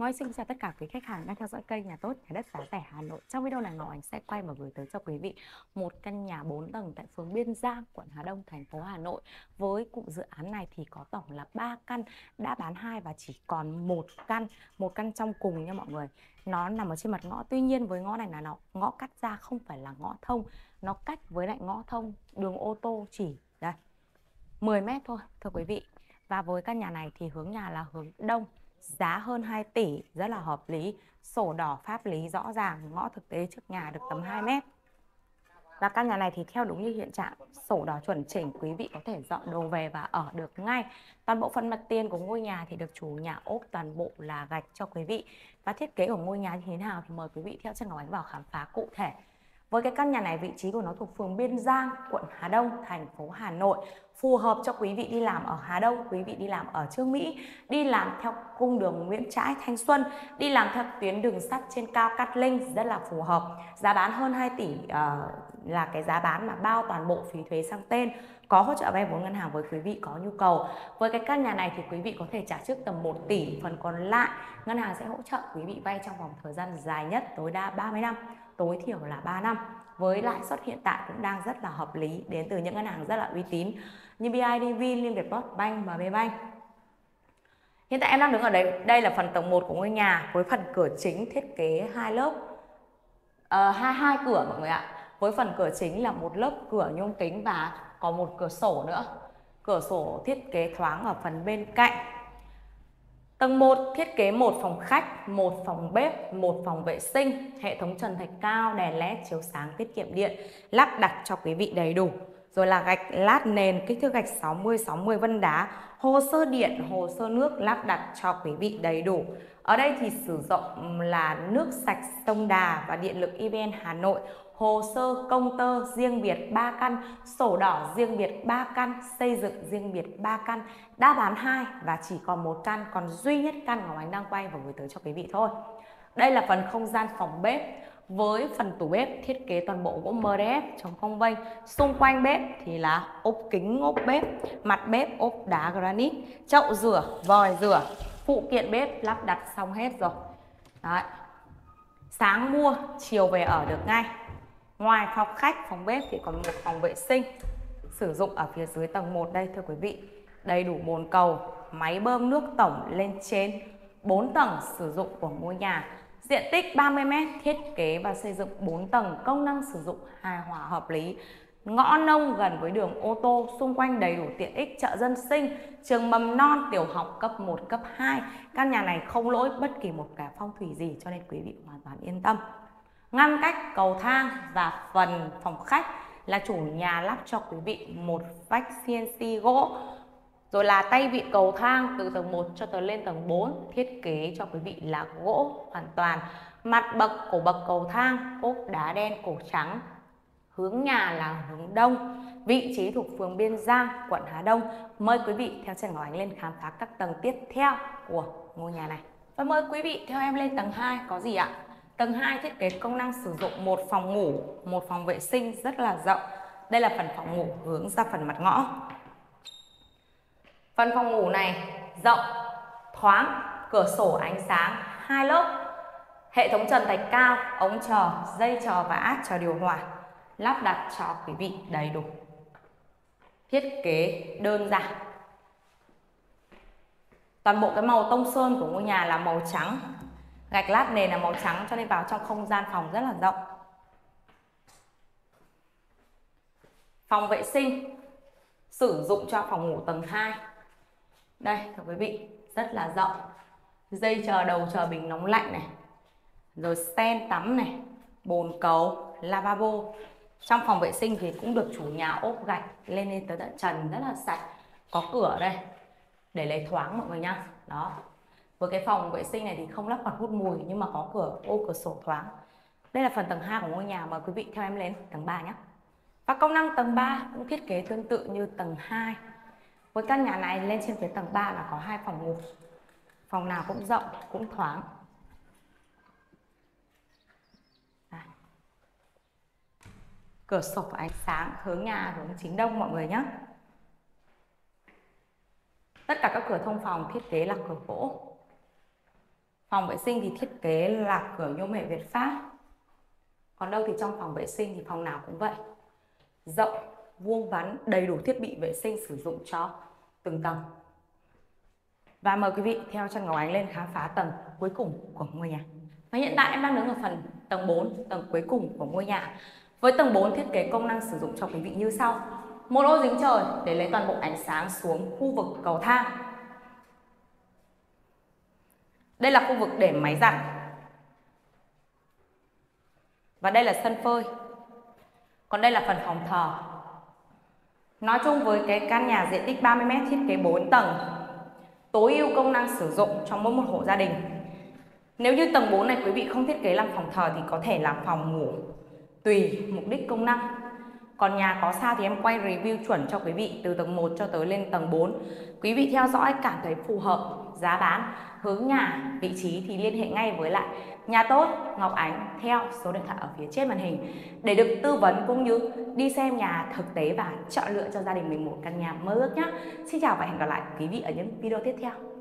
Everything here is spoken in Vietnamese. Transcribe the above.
Ngọc Ánh xin chào tất cả quý khách hàng đang theo dõi kênh Nhà Tốt, Nhà Đất Giá Rẻ Hà Nội. Trong video này, Ngọc Ánh sẽ quay và gửi tới cho quý vị một căn nhà 4 tầng tại phường Biên Giang, quận Hà Đông, thành phố Hà Nội. Với cụm dự án này thì có tổng là 3 căn, đã bán 2 và chỉ còn một căn trong cùng nha mọi người. Nó nằm ở trên mặt ngõ, tuy nhiên với ngõ này là nó ngõ cắt ra, không phải là ngõ thông. Nó cách với lại ngõ thông, đường ô tô chỉ đây 10 mét thôi thưa quý vị. Và với căn nhà này thì hướng nhà là hướng đông, giá hơn 2 tỷ, rất là hợp lý, sổ đỏ pháp lý rõ ràng, ngõ thực tế trước nhà được tầm 2 mét. Và căn nhà này thì theo đúng như hiện trạng, sổ đỏ chuẩn chỉnh, quý vị có thể dọn đồ về và ở được ngay. Toàn bộ phần mặt tiền của ngôi nhà thì được chủ nhà ốp toàn bộ là gạch cho quý vị. Và thiết kế của ngôi nhà như thế nào thì mời quý vị theo chân Ngọc Ánh vào khám phá cụ thể. Với cái căn nhà này, vị trí của nó thuộc phường Biên Giang, quận Hà Đông, thành phố Hà Nội. Phù hợp cho quý vị đi làm ở Hà Đông, quý vị đi làm ở Chương Mỹ, đi làm theo cung đường Nguyễn Trãi, Thanh Xuân, đi làm theo tuyến đường sắt trên cao Cát Linh, rất là phù hợp. Giá bán hơn 2 tỷ là cái giá bán mà bao toàn bộ phí thuế sang tên, có hỗ trợ vay vốn ngân hàng với quý vị có nhu cầu. Với cái căn nhà này thì quý vị có thể trả trước tầm 1 tỷ, phần còn lại ngân hàng sẽ hỗ trợ quý vị vay trong vòng thời gian dài nhất, tối đa 30 năm, tối thiểu là 3 năm. Với lãi suất hiện tại cũng đang rất là hợp lý, đến từ những ngân hàng rất là uy tín như BIDV, Liên Việt Post Bank, MB Bank. Hiện tại em đang đứng ở đây, đây là phần tầng 1 của ngôi nhà với phần cửa chính thiết kế hai lớp, hai cửa mọi người ạ. Với phần cửa chính là một lớp cửa nhôm kính và có một cửa sổ nữa. Cửa sổ thiết kế thoáng ở phần bên cạnh. Tầng 1 thiết kế một phòng khách, một phòng bếp, một phòng vệ sinh, hệ thống trần thạch cao, đèn led chiếu sáng tiết kiệm điện, lắp đặt cho quý vị đầy đủ. Rồi là gạch lát nền, kích thước gạch 60-60 vân đá, hồ sơ điện, hồ sơ nước lắp đặt cho quý vị đầy đủ. Ở đây thì sử dụng là nước sạch sông Đà và điện lực EVN Hà Nội. Hồ sơ công tơ riêng biệt 3 căn, sổ đỏ riêng biệt 3 căn, xây dựng riêng biệt 3 căn, đã bán 2 và chỉ còn 1 căn, còn duy nhất căn Ngọc Ánh đang quay và gửi tới cho quý vị thôi. Đây là phần không gian phòng bếp với phần tủ bếp thiết kế toàn bộ gỗ MDF chống cong vênh. Xung quanh bếp thì là ốp kính ốp bếp, mặt bếp ốp đá granite, chậu rửa, vòi rửa, phụ kiện bếp lắp đặt xong hết rồi. Đấy. Sáng mua, chiều về ở được ngay. Ngoài phòng khách, phòng bếp thì còn một phòng vệ sinh sử dụng ở phía dưới tầng 1 đây thưa quý vị. Đầy đủ bồn cầu, máy bơm nước tổng lên trên 4 tầng sử dụng của ngôi nhà. Diện tích 30 m, thiết kế và xây dựng 4 tầng, công năng sử dụng hài hòa hợp lý. Ngõ nông gần với đường ô tô, xung quanh đầy đủ tiện ích chợ dân sinh, trường mầm non, tiểu học cấp 1, cấp 2. Căn nhà này không lỗi bất kỳ một cả phong thủy gì cho nên quý vị hoàn toàn yên tâm. Ngăn cách cầu thang và phần phòng khách là chủ nhà lắp cho quý vị một vách CNC gỗ. Rồi là tay vịn cầu thang từ tầng 1 cho tới lên tầng 4, thiết kế cho quý vị là gỗ hoàn toàn. Mặt bậc, cổ bậc cầu thang, ốp đá đen, cổ trắng. Hướng nhà là hướng đông, vị trí thuộc phường Biên Giang, quận Hà Đông. Mời quý vị theo chân Ngọc Ánh lên khám phá các tầng tiếp theo của ngôi nhà này. Và mời quý vị theo em lên tầng 2 có gì ạ? Tầng 2 thiết kế công năng sử dụng một phòng ngủ, một phòng vệ sinh rất là rộng. Đây là phần phòng ngủ hướng ra phần mặt ngõ. Phần phòng ngủ này rộng, thoáng, cửa sổ ánh sáng, 2 lớp, hệ thống trần thạch cao, ống trờ, dây trờ và át trờ điều hòa, lắp đặt cho quý vị đầy đủ. Thiết kế đơn giản. Toàn bộ cái màu tông sơn của ngôi nhà là màu trắng, gạch lát nền là màu trắng cho nên vào trong không gian phòng rất là rộng. Phòng vệ sinh sử dụng cho phòng ngủ tầng 2. Đây thưa quý vị, rất là rộng. Dây chờ đầu chờ bình nóng lạnh này. Rồi sen tắm này, bồn cầu, lavabo. Trong phòng vệ sinh thì cũng được chủ nhà ốp gạch lên tới tận trần, rất là sạch. Có cửa đây để lấy thoáng mọi người nhá. Đó. Với cái phòng vệ sinh này thì không lắp quạt hút mùi nhưng mà có cửa ô, cửa sổ thoáng. Đây là phần tầng 2 của ngôi nhà, mời quý vị theo em lên tầng 3 nhé. Và công năng tầng 3 cũng thiết kế tương tự như tầng 2. Với căn nhà này lên trên phía tầng 3 là có 2 phòng ngủ. Phòng nào cũng rộng, cũng thoáng. Đây. Cửa sổ ánh sáng, hướng nhà hướng chính đông mọi người nhé. Tất cả các cửa thông phòng thiết kế là cửa gỗ. Phòng vệ sinh thì thiết kế là cửa nhôm hệ Việt Pháp. Còn đâu thì trong phòng vệ sinh thì phòng nào cũng vậy, rộng, vuông vắn, đầy đủ thiết bị vệ sinh sử dụng cho từng tầng. Và mời quý vị theo chân Ngọc Ánh lên khám phá tầng cuối cùng của ngôi nhà. Và hiện tại em đang đứng ở phần tầng 4, tầng cuối cùng của ngôi nhà. Với tầng 4 thiết kế công năng sử dụng cho quý vị như sau. Một ô dính trời để lấy toàn bộ ánh sáng xuống khu vực cầu thang. Đây là khu vực để máy giặt. Và đây là sân phơi. Còn đây là phần phòng thờ. Nói chung với cái căn nhà diện tích 30m thiết kế 4 tầng, tối ưu công năng sử dụng cho mỗi một hộ gia đình. Nếu như tầng 4 này quý vị không thiết kế làm phòng thờ thì có thể làm phòng ngủ, tùy mục đích công năng. Còn nhà có sao thì em quay review chuẩn cho quý vị từ tầng 1 cho tới lên tầng 4. Quý vị theo dõi cảm thấy phù hợp, giá bán, hướng nhà, vị trí thì liên hệ ngay với lại Nhà Tốt Ngọc Ánh theo số điện thoại ở phía trên màn hình để được tư vấn cũng như đi xem nhà thực tế và chọn lựa cho gia đình mình một căn nhà mơ ước nhé. Xin chào và hẹn gặp lại quý vị ở những video tiếp theo.